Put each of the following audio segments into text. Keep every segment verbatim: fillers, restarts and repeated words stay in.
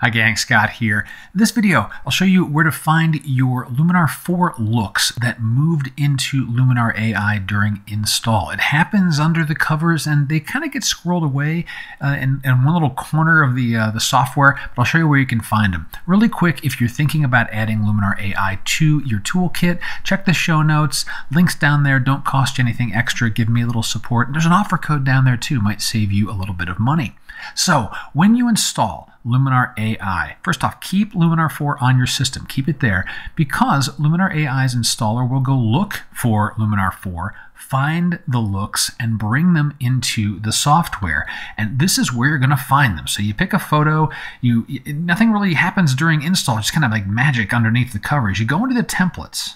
Hi gang, Scott here. In this video, I'll show you where to find your Luminar four looks that moved into Luminar A I during install. It happens under the covers and they kind of get squirreled away uh, in, in one little corner of the, uh, the software, but I'll show you where you can find them. Really quick, if you're thinking about adding Luminar A I to your toolkit, check the show notes. Links down there don't cost you anything extra. Give me a little support. There's an offer code down there too. Might save you a little bit of money. So when you install Luminar A I, first off, keep Luminar four on your system. Keep it there because Luminar A I's installer will go look for Luminar four, find the looks, and bring them into the software. And this is where you're going to find them. So you pick a photo. You nothing really happens during install. It's kind of like magic underneath the covers. You go into the templates,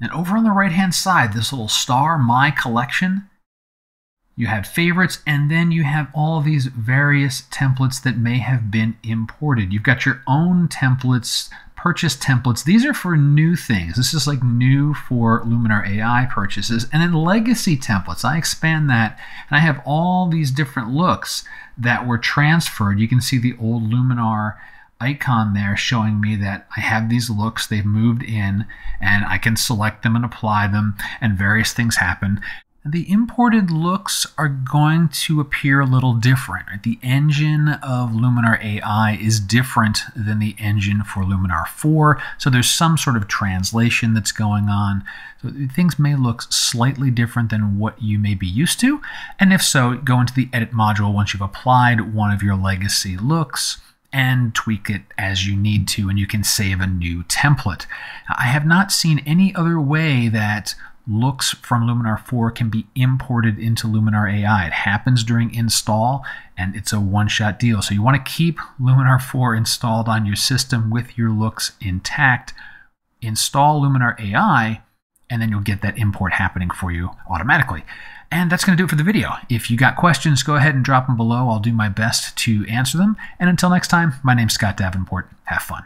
and over on the right-hand side, this little star, My Collection. You have favorites, and then you have all these various templates that may have been imported. You've got your own templates, purchase templates. These are for new things. This is like new for Luminar A I purchases. And then legacy templates. I expand that, and I have all these different looks that were transferred. You can see the old Luminar icon there showing me that I have these looks, they've moved in, and I can select them and apply them, and various things happen. The imported looks are going to appear a little different. Right? The engine of Luminar A I is different than the engine for Luminar four, so there's some sort of translation that's going on. So things may look slightly different than what you may be used to, and if so, go into the edit module once you've applied one of your legacy looks and tweak it as you need to, and you can save a new template. I have not seen any other way that looks from Luminar four can be imported into Luminar A I. It happens during install, and it's a one-shot deal. So you want to keep Luminar four installed on your system with your looks intact. Install Luminar A I, and then you'll get that import happening for you automatically. And that's going to do it for the video. If you got questions, go ahead and drop them below. I'll do my best to answer them. And until next time, my name's Scott Davenport. Have fun.